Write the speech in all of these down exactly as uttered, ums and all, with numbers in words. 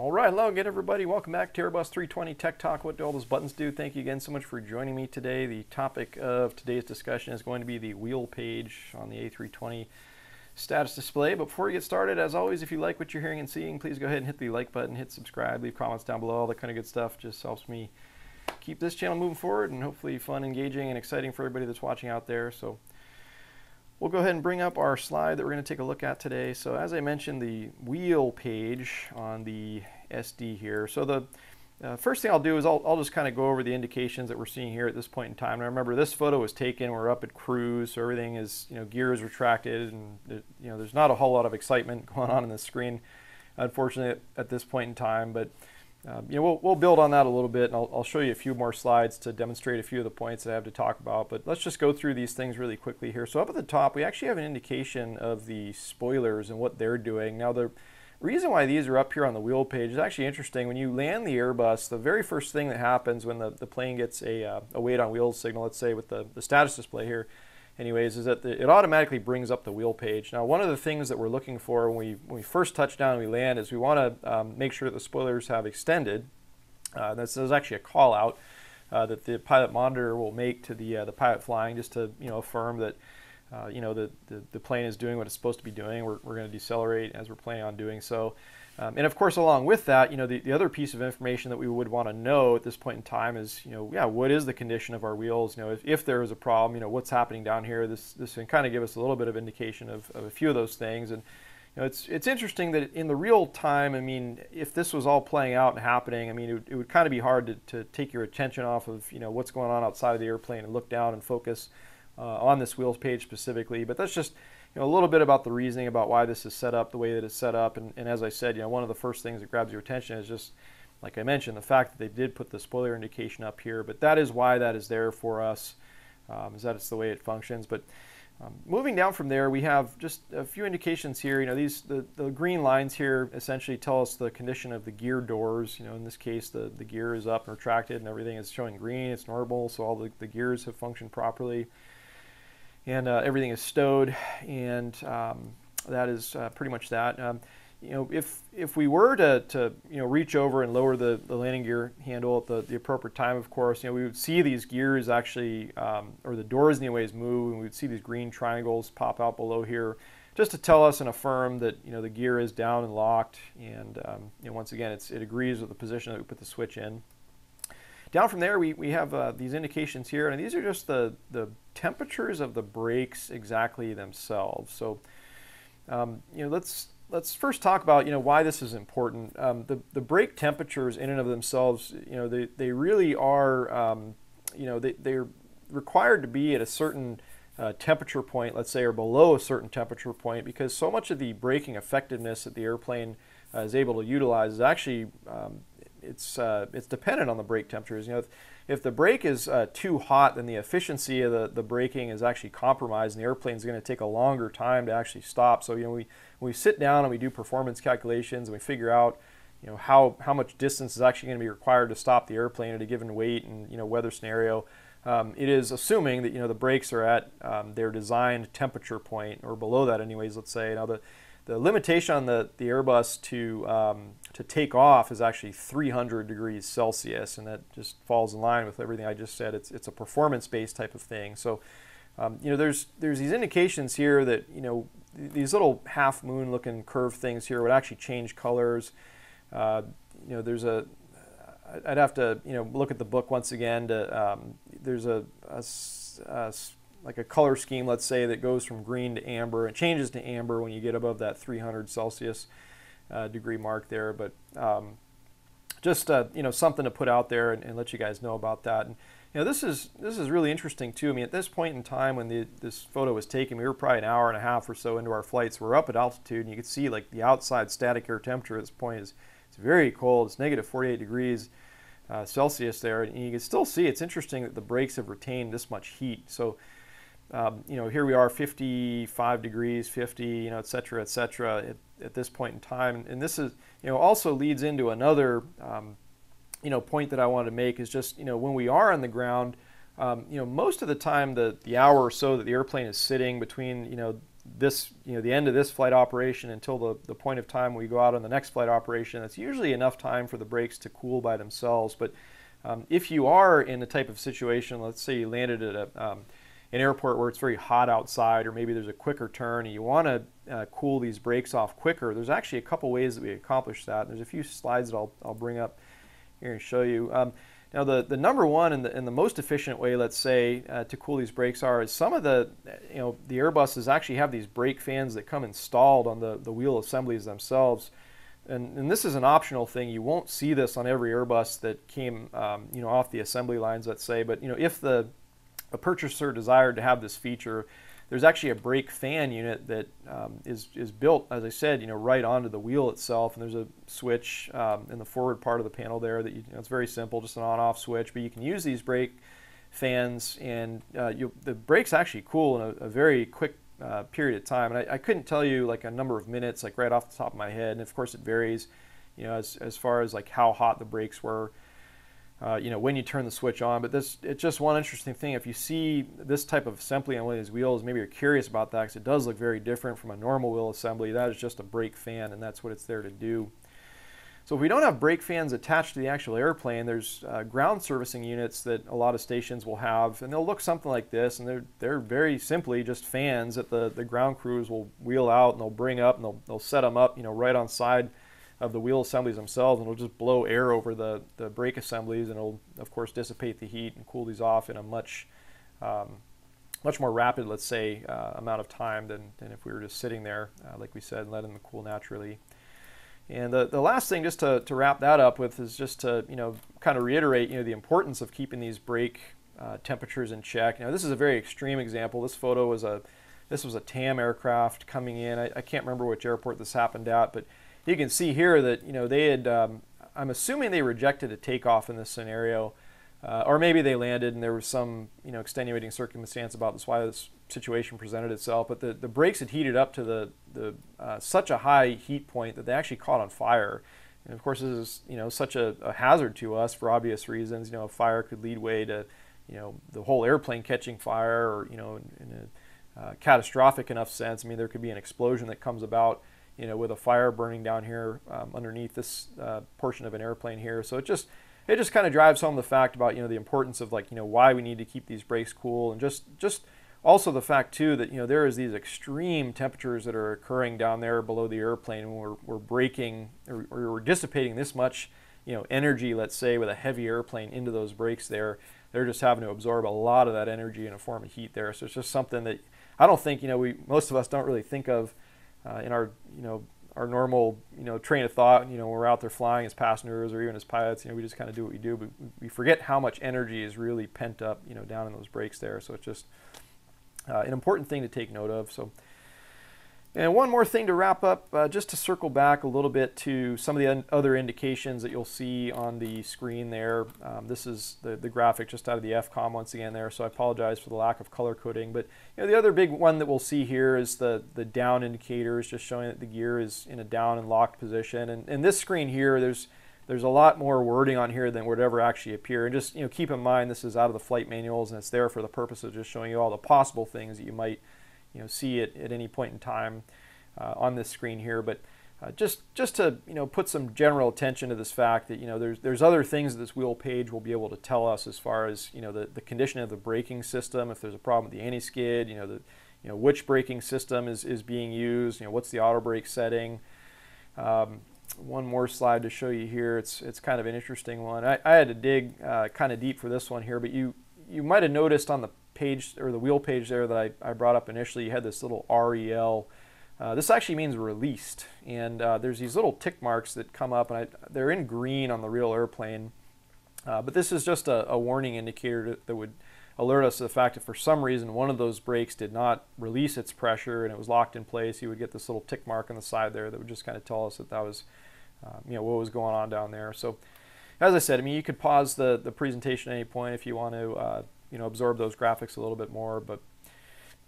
All right, hello again, everybody. Welcome back to Airbus three twenty Tech Talk. What do all those buttons do? Thank you again so much for joining me today. The topic of today's discussion is going to be the wheel page on the A three twenty status display. But before we get started, as always, if you like what you're hearing and seeing, please go ahead and hit the like button, hit subscribe, leave comments down below, all that kind of good stuff. Just helps me keep this channel moving forward and hopefully fun, engaging, and exciting for everybody that's watching out there. So we'll go ahead and bring up our slide that we're going to take a look at today. So as I mentioned, the wheel page on the S D here. So the uh, first thing I'll do is I'll, I'll just kind of go over the indications that we're seeing here at this point in time. And I remember this photo was taken, we're up at cruise, so everything is, you know, gear is retracted, and there, you know, there's not a whole lot of excitement going on in the screen, unfortunately, at this point in time. But uh, you know, we'll, we'll build on that a little bit, and I'll, I'll show you a few more slides to demonstrate a few of the points that I have to talk about. But let's just go through these things really quickly here. So up at the top, we actually have an indication of the spoilers and what they're doing. Now, the reason why these are up here on the wheel page is actually interesting. When you land the Airbus, the very first thing that happens when the, the plane gets a, uh, a weight on wheels signal, let's say with the, the status display here, anyways, is that the, it automatically brings up the wheel page. Now, one of the things that we're looking for when we, when we first touch down and we land is we want to um, make sure that the spoilers have extended. Uh, this is actually a call out uh, that the pilot monitor will make to the, uh, the pilot flying, just to, you know, affirm that uh, you know, the, the, the plane is doing what it's supposed to be doing. We're, we're going to decelerate as we're planning on doing so. Um, and of course, along with that, you know, the, the other piece of information that we would want to know at this point in time is, you know, yeah, what is the condition of our wheels? You know, if, if there is a problem, you know, what's happening down here? This this can kind of give us a little bit of indication of, of a few of those things. And, you know, it's it's interesting that in the real time, I mean, if this was all playing out and happening, I mean, it, it would kind of be hard to, to take your attention off of, you know, what's going on outside of the airplane and look down and focus uh, on this wheels page specifically. But that's just, you know, a little bit about the reasoning about why this is set up the way that it's set up. And, and as I said, you know, one of the first things that grabs your attention is just, like I mentioned, the fact that they did put the spoiler indication up here. But that is why that is there for us, um, is that it's the way it functions. But um, moving down from there, we have just a few indications here. You know, these the, the green lines here essentially tell us the condition of the gear doors. You know, in this case, the, the gear is up and retracted and everything is showing green. It's normal, so all the, the gears have functioned properly. And uh, everything is stowed, and um, that is uh, pretty much that. Um, you know, if if we were to, to you know, reach over and lower the, the landing gear handle at the, the appropriate time, of course, you know, we would see these gears actually, um, or the doors anyways, move, and we would see these green triangles pop out below here, just to tell us and affirm that, you know, the gear is down and locked, and um, you know, once again, it's, it agrees with the position that we put the switch in. Down from there, we, we have uh, these indications here, and these are just the, the temperatures of the brakes exactly themselves. So, um, you know, let's let's first talk about, you know, why this is important. Um, the, the brake temperatures in and of themselves, you know, they, they really are, um, you know, they, they're required to be at a certain uh, temperature point, let's say, or below a certain temperature point, because so much of the braking effectiveness that the airplane uh, is able to utilize is actually, um, It's, uh, it's dependent on the brake temperatures. You know, if, if the brake is uh, too hot, then the efficiency of the, the braking is actually compromised, and the airplane is going to take a longer time to actually stop. So, you know, we, we sit down and we do performance calculations, and we figure out, you know, how, how much distance is actually going to be required to stop the airplane at a given weight and, you know, weather scenario. Um, it is assuming that, you know, the brakes are at um, their designed temperature point, or below that anyways, let's say. Now, the The limitation on the, the Airbus to, um, to take off is actually three hundred degrees Celsius, and that just falls in line with everything I just said. It's, it's a performance-based type of thing. So, um, you know, there's, there's these indications here that, you know, these little half-moon-looking curved things here would actually change colors. Uh, you know, there's a, I'd have to, you know, look at the book once again to, um, there's a, a, a like a color scheme, let's say, that goes from green to amber. It changes to amber when you get above that three hundred Celsius uh, degree mark there. But um, just uh, you know, something to put out there and, and let you guys know about that. And you know, this is this is really interesting too. I mean, at this point in time when the, this photo was taken, we were probably an hour and a half or so into our flights. We're up at altitude, and you can see, like, the outside static air temperature at this point is it's very cold. It's negative forty-eight degrees. Uh, Celsius there, and you can still see it's interesting that the brakes have retained this much heat. So, um, you know, here we are, fifty-five degrees, fifty, you know, et cetera, et cetera, at, at this point in time. And this is, you know, also leads into another, um, you know, point that I wanted to make is just, you know, when we are on the ground, um, you know, most of the time, the, the hour or so that the airplane is sitting between, you know, this, you know, the end of this flight operation until the, the point of time we go out on the next flight operation, that's usually enough time for the brakes to cool by themselves. But um, if you are in the type of situation, let's say you landed at a, um, an airport where it's very hot outside, or maybe there's a quicker turn and you want to uh, cool these brakes off quicker, there's actually a couple ways that we accomplish that. And there's a few slides that I'll, I'll bring up here and show you. Um, Now the, the number one and the, and the most efficient way, let's say, uh, to cool these brakes are is some of the, you know, the Airbuses actually have these brake fans that come installed on the, the wheel assemblies themselves. And, and this is an optional thing. You won't see this on every Airbus that came, um, you know, off the assembly lines, let's say. But, you know, if the, the purchaser desired to have this feature, there's actually a brake fan unit that um, is, is built, as I said, you know, right onto the wheel itself. And there's a switch um, in the forward part of the panel there that you, you know, it's very simple, just an on-off switch. But you can use these brake fans, and uh, you, the brakes actually cool in a, a very quick uh, period of time. And I, I couldn't tell you like a number of minutes, like right off the top of my head. And of course, it varies, you know, as, as far as like how hot the brakes were. Uh, you know, when you turn the switch on. But this, it's just one interesting thing. If you see this type of assembly on one of these wheels, maybe you're curious about that, because it does look very different from a normal wheel assembly. That is just a brake fan, and that's what it's there to do. So if we don't have brake fans attached to the actual airplane, there's uh, ground servicing units that a lot of stations will have, and they'll look something like this, and they're, they're very simply just fans that the, the ground crews will wheel out, and they'll bring up, and they'll, they'll set them up, you know, right on side of the wheel assemblies themselves, and it'll just blow air over the, the brake assemblies, and it'll of course dissipate the heat and cool these off in a much um, much more rapid, let's say, uh, amount of time than, than if we were just sitting there, uh, like we said, and letting them cool naturally. And the, the last thing, just to, to wrap that up with, is just to, you know, kind of reiterate, you know, the importance of keeping these brake uh, temperatures in check. Now this is a very extreme example. This photo was a, this was a TAM aircraft coming in. I, I can't remember which airport this happened at, but you can see here that, you know, they had, um, I'm assuming they rejected a takeoff in this scenario, uh, or maybe they landed and there was some, you know, extenuating circumstance about this, why this situation presented itself. But the, the brakes had heated up to the, the uh, such a high heat point that they actually caught on fire. And of course, this is, you know, such a, a hazard to us for obvious reasons. You know, a fire could lead way to, you know, the whole airplane catching fire, or, you know, in, in a uh, catastrophic enough sense. I mean, there could be an explosion that comes about, you know, with a fire burning down here um, underneath this uh, portion of an airplane here. So it just, it just kind of drives home the fact about, you know, the importance of, like, you know, why we need to keep these brakes cool, and just, just also the fact too that, you know, there is these extreme temperatures that are occurring down there below the airplane, and we're, we're braking, or, or we're dissipating this much, you know, energy, let's say, with a heavy airplane into those brakes there. They're just having to absorb a lot of that energy in a form of heat there. So it's just something that I don't think, you know, we, most of us don't really think of Uh, in our, you know, our normal, you know, train of thought. You know, when we're out there flying as passengers or even as pilots, you know, we just kind of do what we do, but we forget how much energy is really pent up, you know, down in those brakes there. So it's just uh, an important thing to take note of. So, and one more thing to wrap up, uh, just to circle back a little bit to some of the other indications that you'll see on the screen there. Um, this is the, the graphic just out of the F COM once again there, so I apologize for the lack of color coding. But, you know, the other big one that we'll see here is the, the down indicators, just showing that the gear is in a down and locked position. And, and this screen here, there's, there's a lot more wording on here than would ever actually appear. And just, you know, keep in mind, this is out of the flight manuals, and it's there for the purpose of just showing you all the possible things that you might, you know, see it at any point in time uh, on this screen here. But uh, just just to, you know, put some general attention to this fact that, you know, there's there's other things that this wheel page will be able to tell us as far as, you know, the, the condition of the braking system, if there's a problem with the anti-skid, you know, the, you know, which braking system is, is being used, you know, what's the auto brake setting. Um, one more slide to show you here. It's it's kind of an interesting one. I, I had to dig uh, kind of deep for this one here, but you you might have noticed on the page, or the wheel page there that I, I brought up initially, you had this little R E L. Uh, this actually means released, and uh, there's these little tick marks that come up, and I, they're in green on the real airplane. Uh, but this is just a, a warning indicator to, that would alert us to the fact that for some reason one of those brakes did not release its pressure and it was locked in place. You would get this little tick mark on the side there that would just kind of tell us that that was, uh, you know, what was going on down there. So, as I said, I mean, you could pause the, the presentation at any point if you want to uh, you know, absorb those graphics a little bit more. But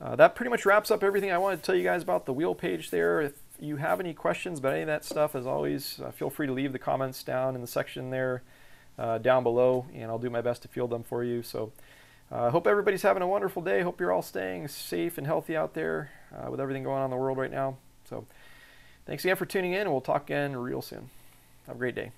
uh, that pretty much wraps up everything I wanted to tell you guys about the wheel page there. If you have any questions about any of that stuff, as always, uh, feel free to leave the comments down in the section there uh, down below, and I'll do my best to field them for you. So I uh, hope everybody's having a wonderful day. Hope you're all staying safe and healthy out there. uh, with everything going on in the world right now. So thanks again for tuning in, and we'll talk again real soon. Have a great day.